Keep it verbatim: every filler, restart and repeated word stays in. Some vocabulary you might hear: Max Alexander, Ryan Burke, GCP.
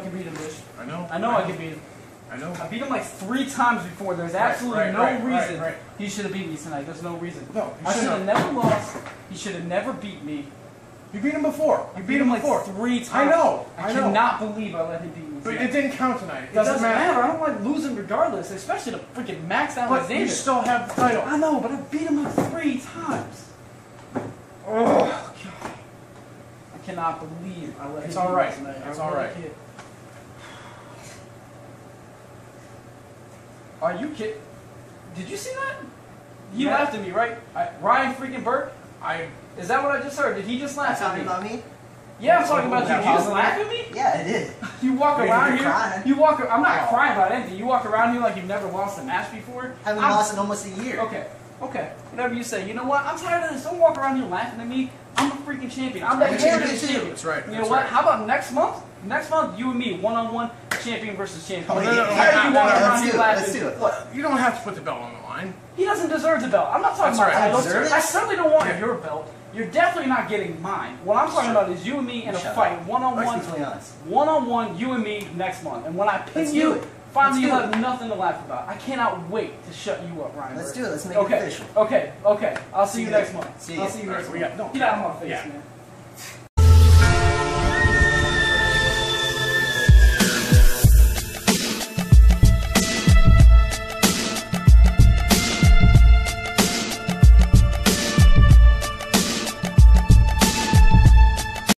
I can beat him, bitch. I know. I know I, I know. can beat him. I know. I beat him like three times before. There's absolutely right, right, no right, reason right, right. he should have beat me tonight. There's no reason. No, I should have never lost. He should have never beat me. You beat him before. You I beat, beat him, him like before. three times. I know. I, I know. cannot believe I let him beat me. But it didn't count tonight. It doesn't, doesn't matter. matter. I don't like losing regardless, especially to freaking Max Alexander. But you still have the title. I know, but I beat him like three times. Oh, God. I cannot believe I let him beat me. It's all right. It's all right. Are you kidding? Did you see that? He yeah. laughed at me, right? I, Ryan freaking Burke? I. Is that what I just heard? Did he just laugh at me? Talking about me? Yeah, I'm talking about you. Did you just laugh at me? Yeah, I did. You walk Wait, around here. Crying. You walk. I'm not oh. crying about anything. You walk around here like you've never lost a match before. I haven't I'm, lost in almost a year. Okay, okay. Whatever you say. You know what? I'm tired of this. Don't walk around here laughing at me. I'm a freaking champion. I'm the champion. champion. That's right. You know That's what? Right. How about next month? Next month, you and me, one on one, champion versus champion. Oh, no, no, no, no, no, let's do it. You don't have to put the belt on the line. He doesn't deserve the belt. I'm not talking about I deserve it. I certainly don't want your belt. You're definitely not getting mine. What I'm talking about is you and me in a fight, one on one, one on one, you and me next month. And when I pin you, finally you have nothing to laugh about. I cannot wait to shut you up, Ryan. Let's do it. Let's make it official. Okay, okay, okay. I'll see you next month. I'll see you next month. Get out of my face, man.